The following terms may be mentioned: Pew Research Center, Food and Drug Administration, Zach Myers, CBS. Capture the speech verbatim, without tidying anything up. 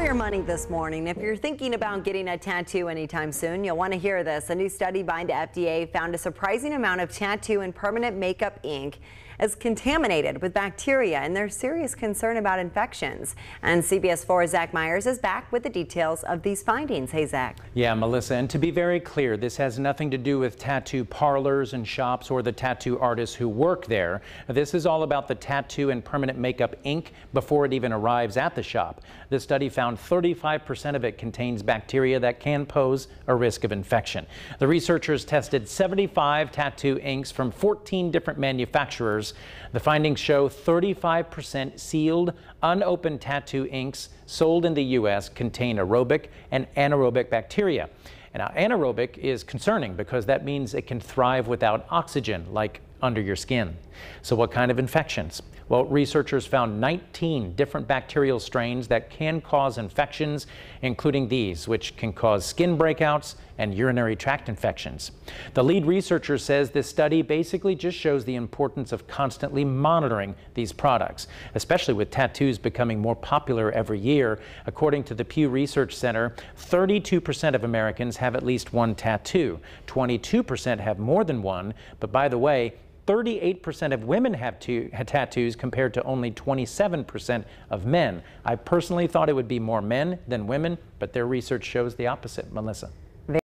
for your money this morning. If you're thinking about getting a tattoo anytime soon, you'll want to hear this. A new study by the F D A found a surprising amount of tattoo and permanent makeup ink is contaminated with bacteria, and there's serious concern about infections. And C B S four's Zach Myers is back with the details of these findings. Hey, Zach. Yeah, Melissa, and to be very clear, this has nothing to do with tattoo parlors and shops or the tattoo artists who work there. This is all about the tattoo and permanent makeup ink before it even arrives at the shop. This study found thirty-five percent of it contains bacteria that can pose a risk of infection. The researchers tested seventy-five tattoo inks from fourteen different manufacturers. The findings show thirty-five percent sealed, unopened tattoo inks sold in the U S contain aerobic and anaerobic bacteria. And now, anaerobic is concerning because that means it can thrive without oxygen, like under your skin. So what kind of infections? Well, researchers found nineteen different bacterial strains that can cause infections, including these, which can cause skin breakouts and urinary tract infections. The lead researcher says this study basically just shows the importance of constantly monitoring these products, especially with tattoos becoming more popular every year. According to the Pew Research Center, thirty-two percent of Americans have at least one tattoo. twenty-two percent have more than one, but by the way, thirty-eight percent of women have, two, have tattoos compared to only twenty-seven percent of men. I personally thought it would be more men than women, but their research shows the opposite. Melissa.